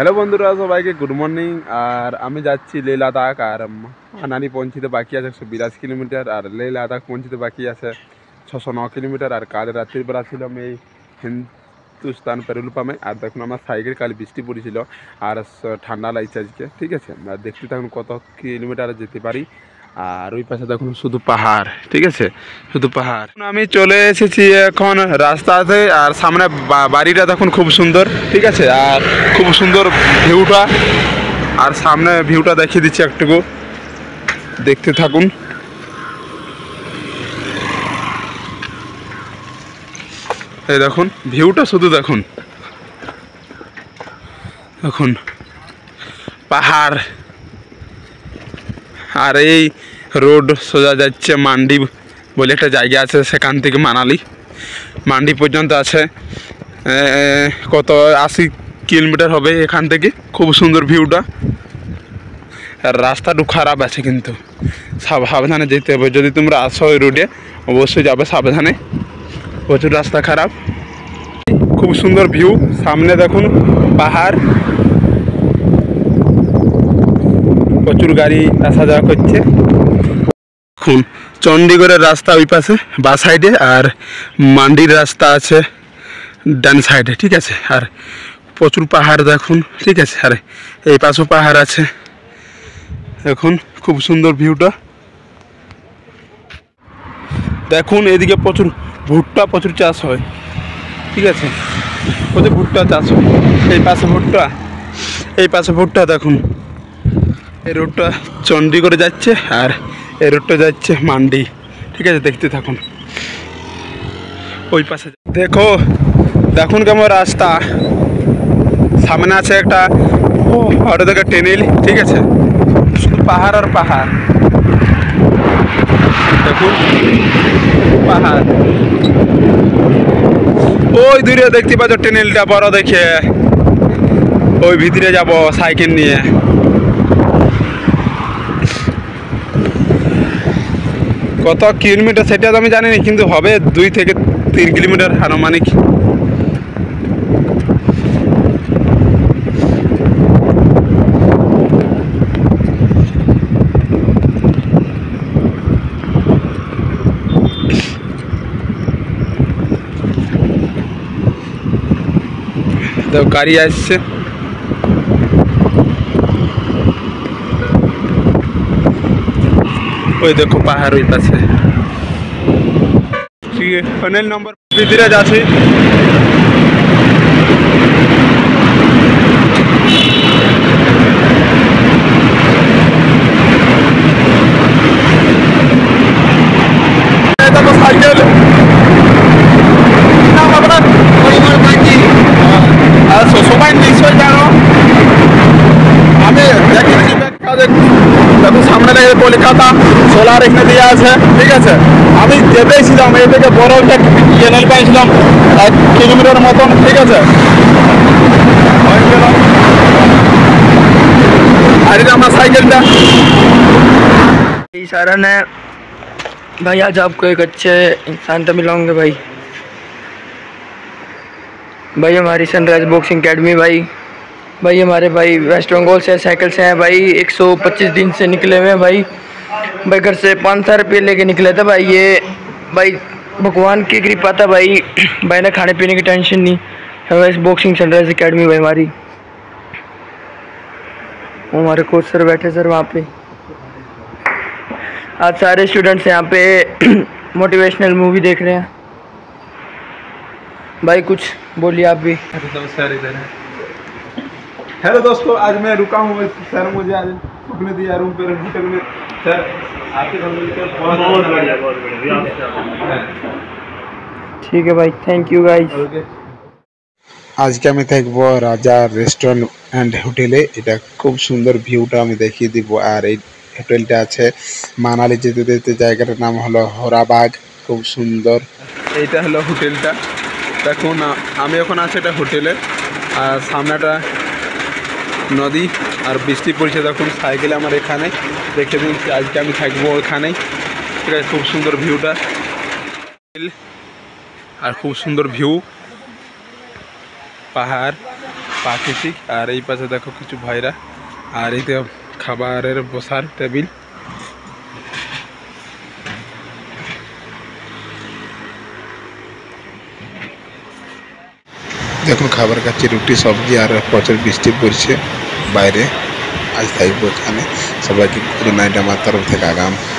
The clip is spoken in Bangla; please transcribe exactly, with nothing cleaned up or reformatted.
হ্যালো বন্ধুরা, সবাইকে গুড মর্নিং। আর আমি যাচ্ছি লে লাদাখ। আর মানালি পৌঁছিতে বাকি আছে একশো বিরাশি কিলোমিটার, আর লে লাদাখ পৌঁছিতে বাকি আছে ছশো ন কিলোমিটার। আর কাল রাত্রির বেলা ছিলাম এই হিন্দুস্তান পেট্রোল পাম্পে। আর দেখুন আমার সাইকেল কাল বৃষ্টি পড়েছিল আর ঠান্ডা লাগছে আজকে, ঠিক আছে। আর দেখতে থাকুন কত কিলোমিটার যেতে পারি। আর ওই পাশে দেখুন শুধু পাহাড়, ঠিক আছে, শুধু পাহাড়। আমি চলে এসেছি এখন রাস্তাতে, আর সামনে বাড়িটা দেখুন খুব সুন্দর, ঠিক আছে, আর খুব সুন্দর ভিউটা। আর সামনে ভিউটা দেখিয়ে দিচ্ছি একটুকু, দেখতে থাকুন। এই দেখুন ভিউটা শুধু দেখুন, দেখুন পাহাড়। আর এই রোড সোজা যাচ্ছে মান্ডি বলে একটা জায়গা আছে, সেখান থেকে মানালি মান্ডি পর্যন্ত আছে কত আশি কিলোমিটার হবে এখান থেকে। খুব সুন্দর ভিউটা। আর রাস্তাটা খারাপ আছে, কিন্তু সাবধানে যেতে হবে। যদি তোমরা আসো ওই রোডে অবশ্যই যাবে সাবধানে, প্রচুর রাস্তা খারাপ। খুব সুন্দর ভিউ, সামনে দেখুন পাহাড়, প্রচুর গাড়ি আসা যাওয়া করছে। দেখুন চণ্ডীগড়ের রাস্তা ওই পাশে বা সাইডে, আর মান্ডির রাস্তা আছে ডান সাইডে, ঠিক আছে। আর প্রচুর পাহাড় দেখুন, ঠিক আছে। আর এই পাশেও পাহাড় আছে, দেখুন খুব সুন্দর ভিউটা। দেখুন এদিকে প্রচুর ভুট্টা প্রচুর চাষ হয়, ঠিক আছে, প্রচুর ভুট্টা চাষ হয়। এই পাশে ভুট্টা, এই পাশে ভুট্টা। দেখুন এই রোডটা চণ্ডীগড়ে যাচ্ছে আর এই রোডটা যাচ্ছে মান্ডি, ঠিক আছে, দেখতে থাকুন। ওই পাশে দেখো, দেখুন কেমন রাস্তা। সামনে আছে একটা ওটা থেকে টেনেল, ঠিক আছে, শুধু পাহাড় আর পাহাড়। দেখুন পাহাড়, ওই দূরে দেখতে পাচ্ছ টেনেলটা বড় দেখে, ওই ভিতরে যাব সাইকেল নিয়ে। কত কিলোমিটার সেটা তো আমি জানি না, কিন্তু হবে দুই থেকে তিন কিলোমিটার আনুমানিক। গাড়ি আসছে, ওই দেখো পাহাড় ওই পাশে। টানেল নম্বর ভিতরে যাচ্ছি, সবাই নিশ্চয় জানো। আমি দেখুন সামনে থেকে কলকাতা সোলার এখানে দিয়ে আছে, ঠিক আছে। আমি যেতেই ছিলাম, এই থেকে বড় একটা চ্যানেল পাইছিলাম এক কিলোমিটার মতন, ঠিক আছে। আর এটা আমার সাইকেলটা। सारण है भाई, आज आपको एक अच्छे इंसान तो मिलाऊंगे भाई। भाई हमारी सनराइज बॉक्सिंग एकेडमी भाई, भाई हमारे भाई वेस्ट बंगाल से साइकिल से हैं भाई, एक सौ पच्चीस दिन से निकले हुए हैं भाई। भाई घर से पाँच सौ रुपये लेके निकले थे भाई, ये भाई भगवान की कृपा था भाई। भाई ने खाने पीने की टेंशन नहीं है। बॉक्सिंग सनराइज एकेडमी भाई हमारी, हमारे कोच सर बैठे सर वहाँ पे। आज सारे स्टूडेंट्स यहाँ पे मोटिवेशनल मूवी देख रहे हैं भाई। कुछ बोलिए आप भी। हेलो दोस्तों, आज मैं रुका हूँ सर, मुझे आज रुकने दिया रूम पे में। सर आपके ठीक है भाई, थैंक यू गाइस। আজকে আমি থাকবো রাজা রেস্টুরেন্ট অ্যান্ড হোটেলে। এটা খুব সুন্দর ভিউটা আমি দেখিয়ে দিব। আর এই হোটেলটা আছে মানালি যেতে যেতে, জায়গাটার নাম হলো হোরাবাগ, খুব সুন্দর। এইটা হলো হোটেলটা। দেখুন আমি এখন আছি এটা হোটেলে, আর সামনেটা নদী আর বৃষ্টি পড়ছে। দেখুন সাইকেলে আমার এখানে দেখে দিন, আজকে আমি থাকবো ওখানেই, ঠিক আছে। খুব সুন্দর ভিউটা আর খুব সুন্দর ভিউ, পাহাড় প্রাকৃতিক। আর এই পাশে দেখো কিছু ভাইরা, আর এতে খাবারের বসার টেবিল। দেখুন খাবার খাচ্ছে, রুটি সবজি, আর প্রচুর বৃষ্টি পড়ছে বাইরে। আজ থাকবো এখানে, সবাইকে গুড নাইট আমার তরফ থেকে আগাম।